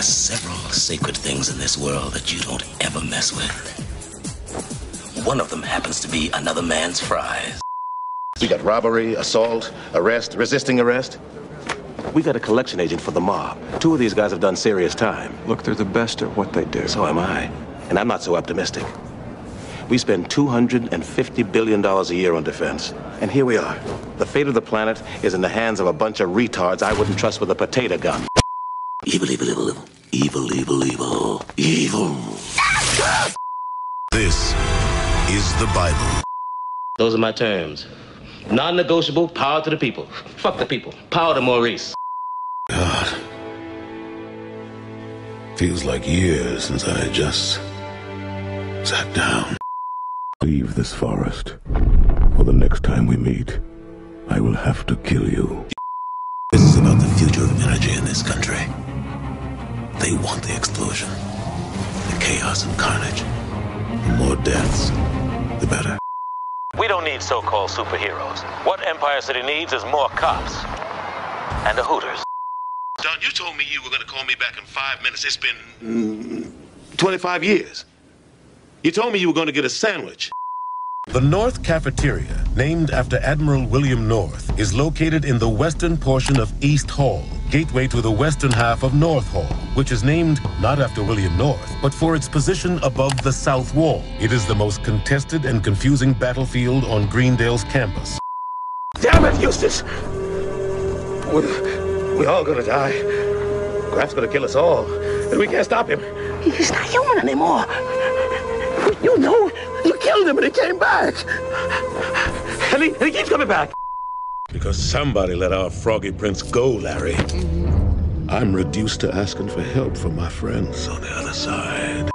are several sacred things in this world that you don't ever mess with. One of them happens to be another man's fries. We got robbery, assault, arrest, resisting arrest. We got a collection agent for the mob. Two of these guys have done serious time. Look, they're the best at what they do. So am I. And I'm not so optimistic. We spend $250 billion a year on defense. And here we are. The fate of the planet is in the hands of a bunch of retards I wouldn't trust with a potato gun. Evil, evil, evil, evil. Evil, evil, evil. Evil. This is the Bible. Those are my terms. Non-negotiable, power to the people. Fuck the people. Power to Maurice. God. Feels like years since I just sat down. Leave this forest, or the next time we meet, I will have to kill you. This is about the future of energy in this country. They want the explosion, the chaos and carnage. The more deaths, the better. We don't need so-called superheroes. What Empire City needs is more cops. And the Hooters. Don, you told me you were going to call me back in 5 minutes. It's been 25 years. You told me you were going to get a sandwich. The North Cafeteria, named after Admiral William North, is located in the western portion of East Hall, gateway to the western half of North Hall, which is named not after William North, but for its position above the South Wall. It is the most contested and confusing battlefield on Greendale's campus. Damn it, Eustace! We're all gonna die. Graf's gonna kill us all, and we can't stop him. He's not human anymore. You know, you killed him and he came back. And he keeps coming back. Because somebody let our froggy prince go, Larry. I'm reduced to asking for help from my friends on the other side.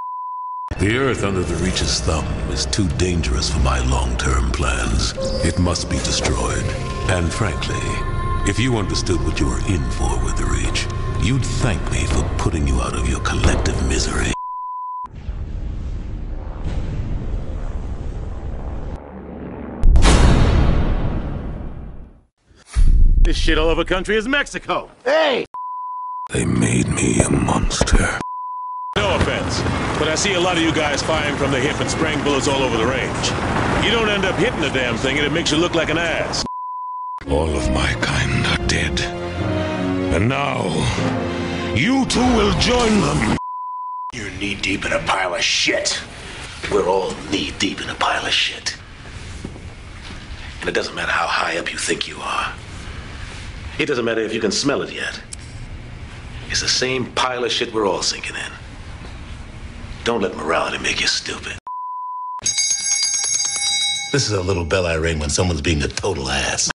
The earth under the Reach's thumb is too dangerous for my long-term plans. It must be destroyed. And frankly, if you understood what you were in for with the Reach, you'd thank me for putting you out of your collective misery. This shit all over country is Mexico. Hey! They made me a monster. No offense, but I see a lot of you guys firing from the hip and spraying bullets all over the range. You don't end up hitting the damn thing and it makes you look like an ass. All of my kind are dead. And now, you two will join them. You're knee-deep in a pile of shit. We're all knee-deep in a pile of shit. And it doesn't matter how high up you think you are. It doesn't matter if you can smell it yet. It's the same pile of shit we're all sinking in. Don't let morality make you stupid. This is a little bell I ring when someone's being a total ass.